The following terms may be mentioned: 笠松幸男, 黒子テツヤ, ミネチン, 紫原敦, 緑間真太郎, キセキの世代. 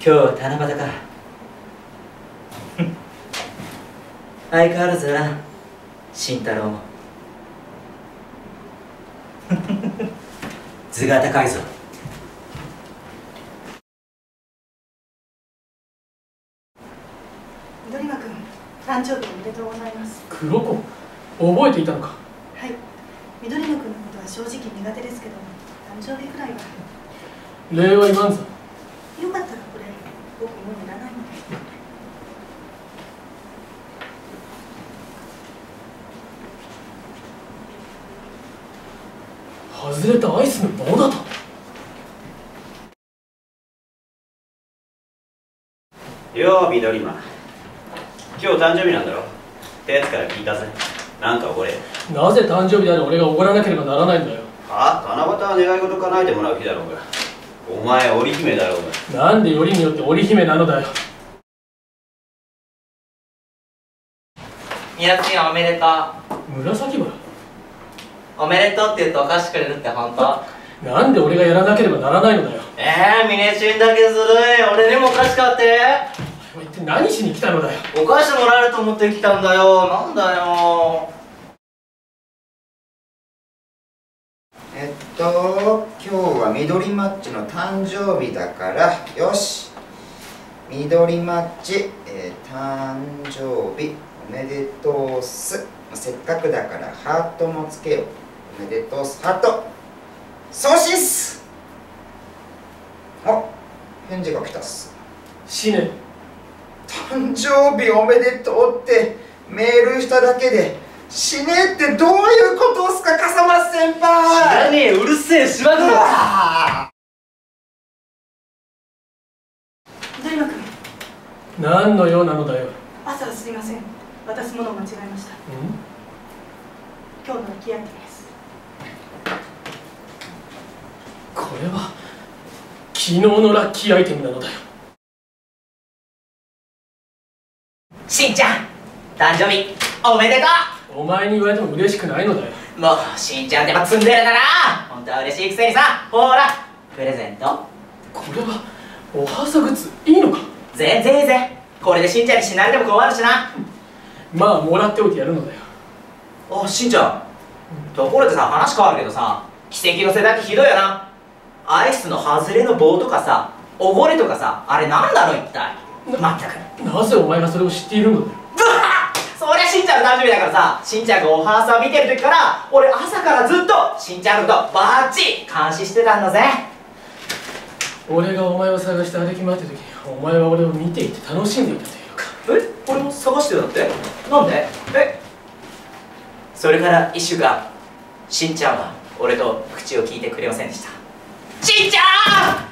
今日は七夕か相変わらずだな慎太郎も図が高いぞ。緑間君、誕生日おめでとうございます。黒子、覚えていたのか。はい、緑間君のことは正直苦手ですけど、誕生日くらいは。礼は言わんぞ。よかったらこれ、僕もういらないので。外れたアイスの棒だと。よう、緑間、今日誕生日なんだろ。ってやつから聞いたぜ。なんかおごれ。なぜ誕生日である俺がおごらなければならないんだよ。はあ、七夕は願い事叶えてもらう日だろうが。お前、織姫だろうが。なんでよりによって織姫なのだよ。みやつや、おめでとう。紫原、おめでとうって言うとお菓子くれるって本当？なんで俺がやらなければならないのだよ。ミネチンだけずるい。俺にもお菓子買って。お前一体何しに来たのだよ。お菓子もらえると思って来たんだよ。なんだよ。今日は緑マッチの誕生日だから、よし、緑マッチ、誕生日おめでとうす。せっかくだからハートもつけよう。おめでとうす、ハート送信っす。あ、返事が来たっす。死ね。誕生日おめでとうってメールしただけで死ねってどういうことっすか、笠松先輩。知らねえ、うるせえ、しまくるわ。緑間君、何の用なのだよ。朝はすみません、渡すものを間違えました。今日の行き合いです。これは昨日のラッキーアイテムなのだよ。しんちゃん、誕生日おめでとう。お前に言われても嬉しくないのだよ。もうしんちゃんってばツンデレだな。本当は嬉しいくせにさ。ほら、プレゼント。これはおはさ靴、いいのか。全然いいぜ。これでしんちゃんに死なれても困るしな。まあもらっておいてやるのだよ。あ、しんちゃん、ところでさ、話変わるけどさ、奇跡のせだけひどいよな。アイスの外れの棒とかさ、おごれとかさ、あれなんだろう一体。まったく。なぜお前がそれを知っているのだよ。そりゃしんちゃんの誕生日だからさ、しんちゃんがおはーさを見てる時から俺朝からずっとしんちゃんのことバッチリ監視してたんだぜ。俺がお前を探して歩き回った時、お前は俺を見ていて楽しんでいたというか。え、俺も探してたって。なんで？え、それから1週間、しんちゃんは俺と口を聞いてくれませんでした。しんちゃん！